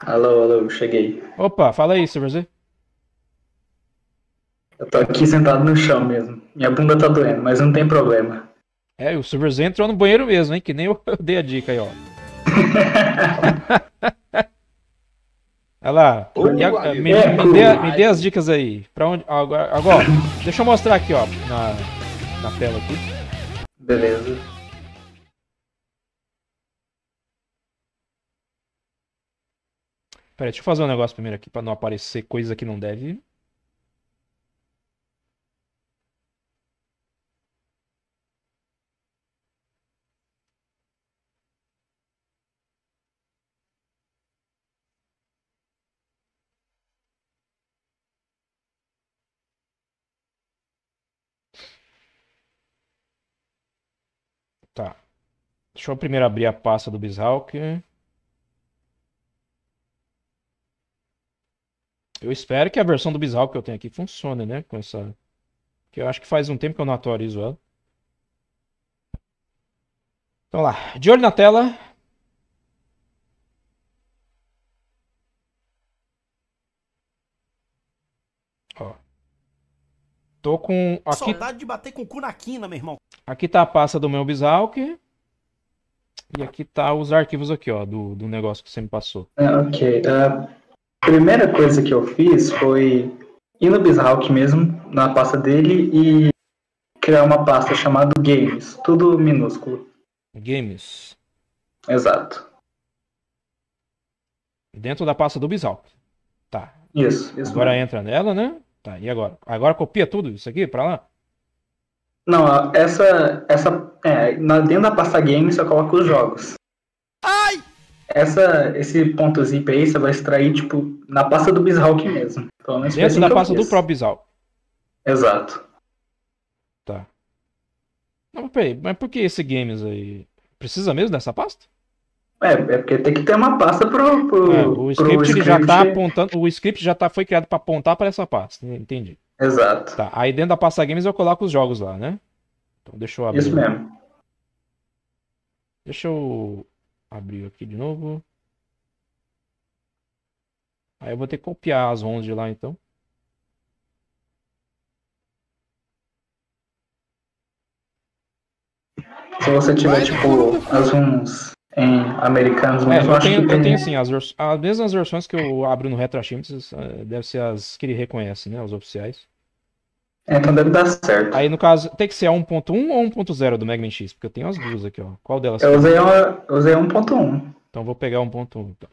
Alô, alô, cheguei. Opa, fala aí, Super Z. Eu tô aqui sentado no chão mesmo. Minha bunda tá doendo, mas não tem problema. É, o Super Z entrou no banheiro mesmo, hein? Que nem eu dei a dica aí, ó. Olha lá. Me dê as dicas aí. Pra onde? Agora, deixa eu mostrar aqui, ó. Na tela aqui. Beleza. Pera aí, deixa eu fazer um negócio primeiro aqui pra não aparecer coisa que não deve. Tá. Deixa eu primeiro abrir a pasta do BizHawk. Eu espero que a versão do BizHawk que eu tenho aqui funcione, né? Com essa... Porque eu acho que faz um tempo que eu não atualizo ela. Então lá. De olho na tela. Ó. Tô com... Aqui... Saudade de bater com o cu na quina, meu irmão. Aqui tá a pasta do meu BizHawk. E aqui tá os arquivos aqui, ó, do negócio que você me passou. Ok. A primeira coisa que eu fiz foi ir no BizHawk mesmo, na pasta dele, e criar uma pasta chamada Games. Tudo minúsculo. Games. Exato. Dentro da pasta do BizHawk. Tá. Isso. Agora mesmo. Entra nela, né? Tá, e agora? Agora copia tudo isso aqui pra lá? Não, dentro da pasta game eu coloco os jogos. Ai! Esse ponto zip aí você vai extrair, tipo, na pasta do BizHawk mesmo. Então, dentro assim da pasta do próprio BizHawk. Exato. Tá. Não, peraí, mas por que esse games aí? Precisa mesmo dessa pasta? É porque tem que ter uma pasta O script já foi criado pra apontar pra essa pasta, entendi. Exato. Tá, aí dentro da pasta games eu coloco os jogos lá, né? Então deixa eu abrir. Isso mesmo. Deixa eu abrir aqui de novo. Aí eu vou ter que copiar as 11 de lá, então. Se você tiver, tipo, as uns em americanos... Eu tenho sim, as mesmas versões que eu abro no RetroAchim, deve ser as que ele reconhece, né? Os oficiais. Então deve dar certo. Aí no caso, tem que ser a 1.1 ou 1.0 do Mega Man X? Porque eu tenho as duas aqui, ó. Qual delas? Eu usei 1.1. Então vou pegar 1.1. Então.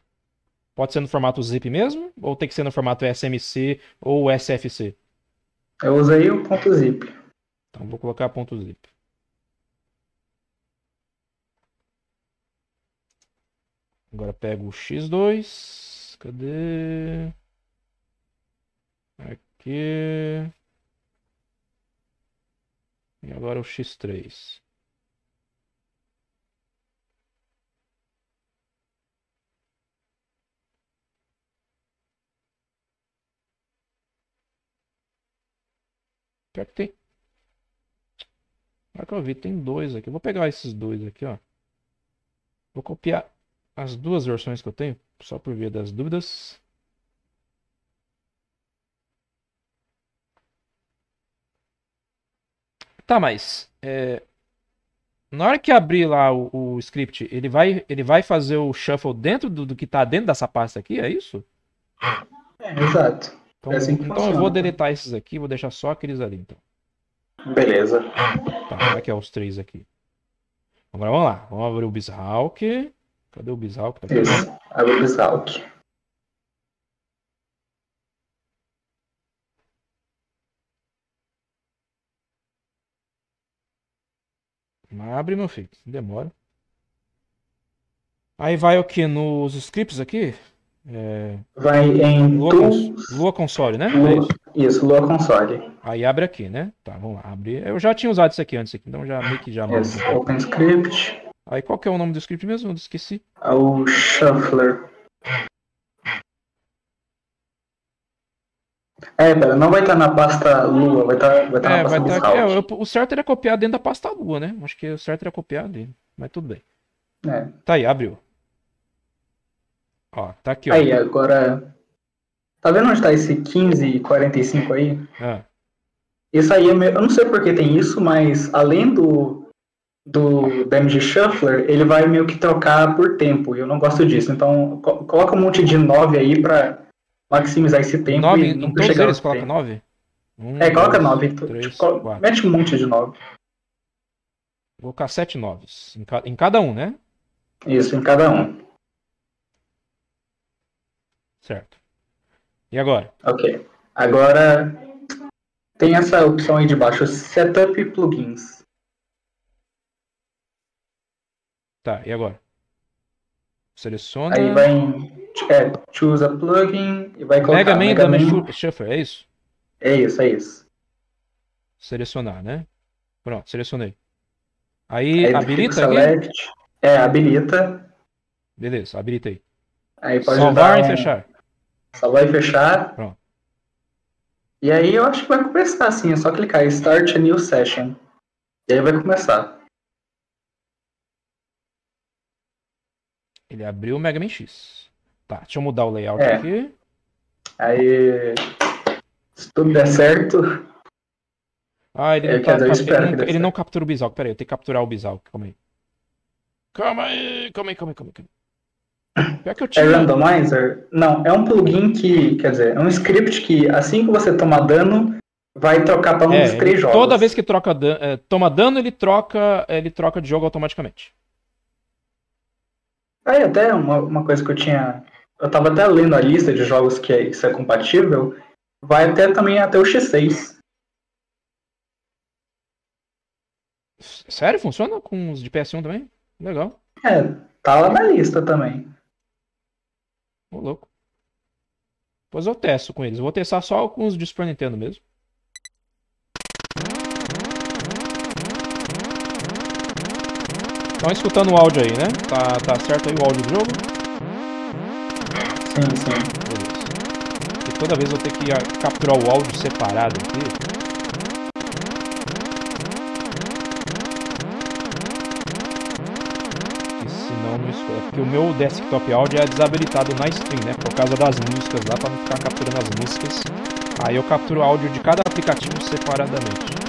Pode ser no formato zip mesmo? Ou tem que ser no formato SMC ou SFC? Eu usei o .zip. Então vou colocar .zip. Agora pego o X2. Cadê? Aqui. E agora o X3. Pior que tem. Agora que eu vi, tem dois aqui. Eu vou pegar esses dois aqui, ó. Vou copiar as duas versões que eu tenho, só por via das dúvidas. Tá, mas na hora que abrir lá o script, ele vai fazer o shuffle dentro do que tá dentro dessa pasta aqui, é isso? É, exato. Então, é assim que funciona. Eu vou deletar esses aqui, vou deixar só aqueles ali, então. Beleza. Tá, aqui é os três aqui. Agora vamos lá, vamos abrir o BizHawk. Cadê o BizHawk? Tá aqui. Isso, abre o BizHawk. Abre, meu filho, demora. Aí vai o que? Nos scripts aqui? Vai em Lua Console, né? Isso, Lua Console. Aí abre aqui, né? Tá, vamos lá, abrir. Eu já tinha usado isso aqui antes, então já meio que já... Isso, Open Script. Aí qual que é o nome do script mesmo? Eu esqueci. É o Shuffler. Pera, não vai estar na pasta Lua, vai estar na pasta BizHawk. O certo era copiar dentro da pasta Lua, né? Acho que o certo era copiar ali, mas tudo bem. Tá aí, abriu. Ó, tá aqui, ó. Aí, agora... Tá vendo onde tá esse 1545 aí? Ah. Isso aí, eu não sei porque tem isso, mas além do Damage Shuffler, ele vai meio que trocar por tempo, e eu não gosto disso. Então, coloca um monte de 9 aí pra maximizar esse tempo. 9, e não todos eles colocam 9? Coloca 9. 3, tipo, mete um monte de 9. Vou colocar 7 9s em cada um, né? Isso, em cada um. Certo. E agora? Ok. Agora tem essa opção aí de baixo, Setup e Plugins. Tá, e agora? Seleciona... Aí vai em... Choose a plugin e vai colocar... Mega Man Shuffle, é isso? É isso. Selecionar, né? Pronto, selecionei. Aí habilita select, aqui? Habilita. Beleza, habilita aí. Aí pode salvar e fechar. Salvar e fechar. Pronto. E aí eu acho que vai começar assim, é só clicar em Start a New Session. E aí vai começar. Ele abriu o Mega Man X. Tá, deixa eu mudar o layout aqui. Aí, se tudo der certo... Ah, ele não captura o BizHawk. Pera aí, eu tenho que capturar o BizHawk. Calma aí. Pior que eu tinha... É randomizer? Não, é um plugin que... Quer dizer, é um script que assim que você toma dano, vai trocar pra um dos 3 jogos. Toda vez que toma dano, ele troca de jogo automaticamente. Aí até uma coisa que eu tinha... Eu tava até lendo a lista de jogos que isso é compatível. Vai até o X6. Sério? Funciona com os de PS1 também? Legal. Tá lá na lista também. Ô, louco. Pois eu testo com eles. Vou testar só com os de Super Nintendo mesmo. Estão escutando o áudio aí, né? Tá certo aí o áudio do jogo? Sim. Beleza. Porque toda vez eu tenho que capturar o áudio separado aqui. Porque o meu desktop áudio é desabilitado na stream, né? Por causa das músicas lá, pra não ficar capturando as músicas. Aí eu capturo o áudio de cada aplicativo separadamente.